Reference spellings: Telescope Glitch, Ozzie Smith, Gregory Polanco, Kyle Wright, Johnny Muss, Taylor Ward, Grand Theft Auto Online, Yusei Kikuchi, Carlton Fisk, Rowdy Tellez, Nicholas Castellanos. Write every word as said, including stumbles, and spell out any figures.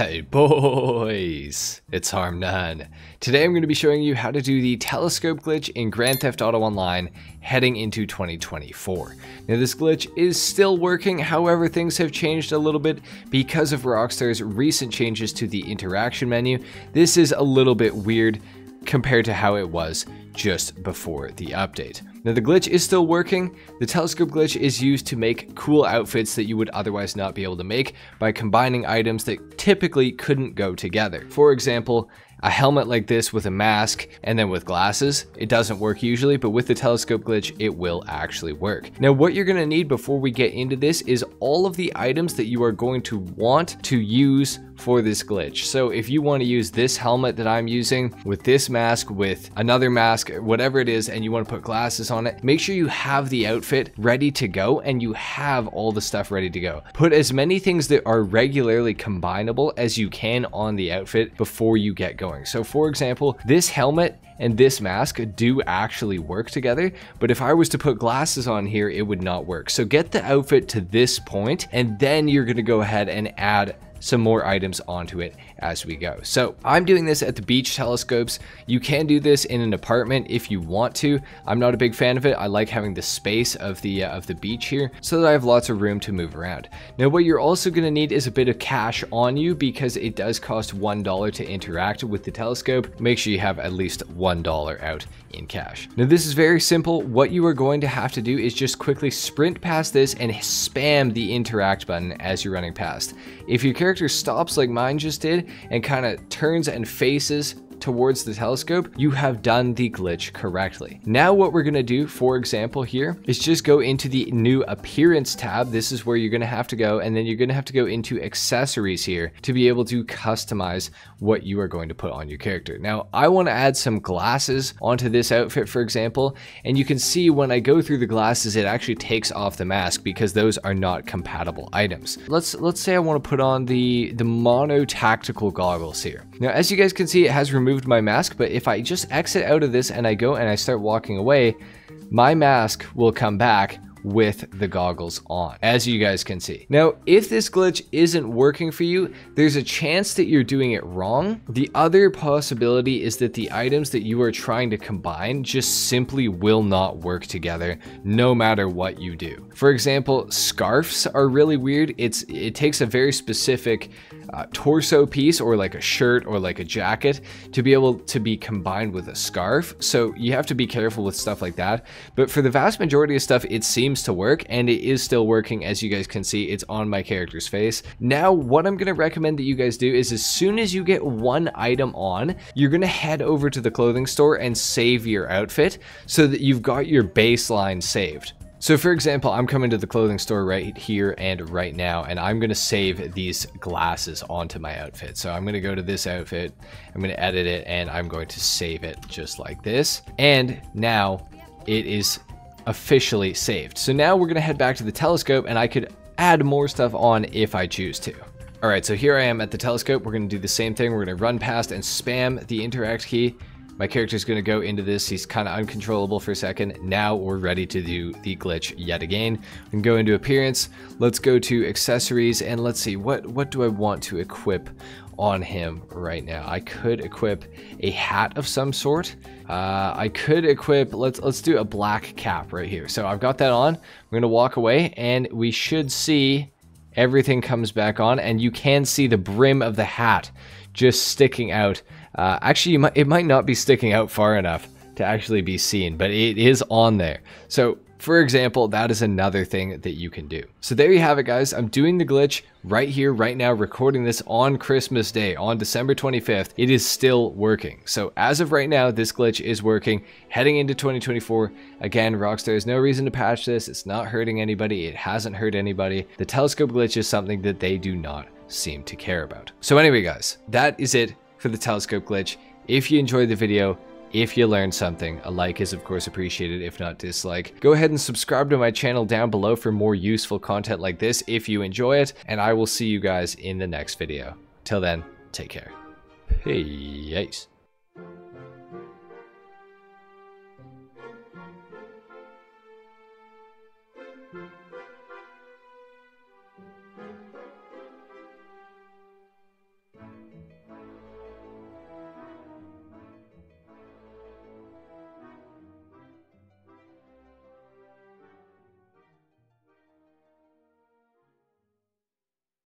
Hey boys, it's Harm nine. Today I'm going to be showing you how to do the telescope glitch in Grand Theft Auto Online heading into twenty twenty-four. Now this glitch is still working, however things have changed a little bit because of Rockstar's recent changes to the interaction menu. This is a little bit weird compared to how it was just before the update. Now the glitch is still working. The telescope glitch is used to make cool outfits that you would otherwise not be able to make by combining items that typically couldn't go together. For example, a helmet like this with a mask and then with glasses, it doesn't work usually, but with the telescope glitch, it will actually work. Now what you're gonna need before we get into this is all of the items that you are going to want to use for this glitch. So if you wanna use this helmet that I'm using with this mask, with another mask, whatever it is, and you wanna put glasses on it, make sure you have the outfit ready to go and you have all the stuff ready to go. Put as many things that are regularly combinable as you can on the outfit before you get going. So for example, this helmet and this mask do actually work together, but if I was to put glasses on here, it would not work. So get the outfit to this point, and then you're gonna go ahead and add some more items onto it as we go. So I'm doing this at the beach telescopes. You can do this in an apartment if you want to. I'm not a big fan of it. I like having the space of the uh, of the beach here so that I have lots of room to move around. Now what you're also gonna need is a bit of cash on you because it does cost one dollar to interact with the telescope. Make sure you have at least one dollar out in cash. Now this is very simple. What you are going to have to do is just quickly sprint past this and spam the interact button as you're running past. If your character stops like mine just did, and kind of turns and faces towards the telescope, you have done the glitch correctly. Now what we're gonna do, for example here, is just go into the new appearance tab. This is where you're gonna have to go, and then you're gonna have to go into accessories here to be able to customize what you are going to put on your character. Now I wanna add some glasses onto this outfit, for example, and you can see when I go through the glasses, it actually takes off the mask because those are not compatible items. Let's let's say I wanna put on the, the mono tactical goggles here. Now as you guys can see, it has removed my mask, but if I just exit out of this and I go and I start walking away, my mask will come back with the goggles on, as you guys can see. Now, if this glitch isn't working for you, there's a chance that you're doing it wrong. The other possibility is that the items that you are trying to combine just simply will not work together, no matter what you do. For example, scarves are really weird. It's it takes a very specific uh, torso piece, or like a shirt or like a jacket, to be able to be combined with a scarf. So you have to be careful with stuff like that. But for the vast majority of stuff, it seems to work, and it is still working. As you guys can see, it's on my character's face. Now what I'm gonna recommend that you guys do is, as soon as you get one item on, you're gonna head over to the clothing store and save your outfit so that you've got your baseline saved. So for example, I'm coming to the clothing store right here and right now, and I'm gonna save these glasses onto my outfit. So I'm gonna go to this outfit, I'm gonna edit it, and I'm going to save it just like this. And now it is officially saved. So now we're gonna head back to the telescope, and I could add more stuff on if I choose to. All right, so here I am at the telescope. We're gonna do the same thing. We're gonna run past and spam the interact key. My character's gonna go into this. He's kind of uncontrollable for a second. Now we're ready to do the glitch yet again. We can go into appearance. Let's go to accessories, and let's see, what, what do I want to equip on him right now? I could equip a hat of some sort. Uh, I could equip, let's let's do a black cap right here. So I've got that on. We're gonna walk away, and we should see everything comes back on, and you can see the brim of the hat just sticking out. Uh, actually, you might, it might not be sticking out far enough to actually be seen, but it is on there. So for example, that is another thing that you can do. So there you have it, guys. I'm doing the glitch right here, right now, recording this on Christmas Day, on December twenty-fifth. It is still working. So as of right now, this glitch is working. Heading into twenty twenty-four, again, Rockstar has no reason to patch this. It's not hurting anybody. It hasn't hurt anybody. The telescope glitch is something that they do not seem to care about. So anyway, guys, that is it for the telescope glitch. If you enjoyed the video, if you learned something, a like is of course appreciated, if not dislike. Go ahead and subscribe to my channel down below for more useful content like this if you enjoy it, and I will see you guys in the next video. Till then, take care. Peace.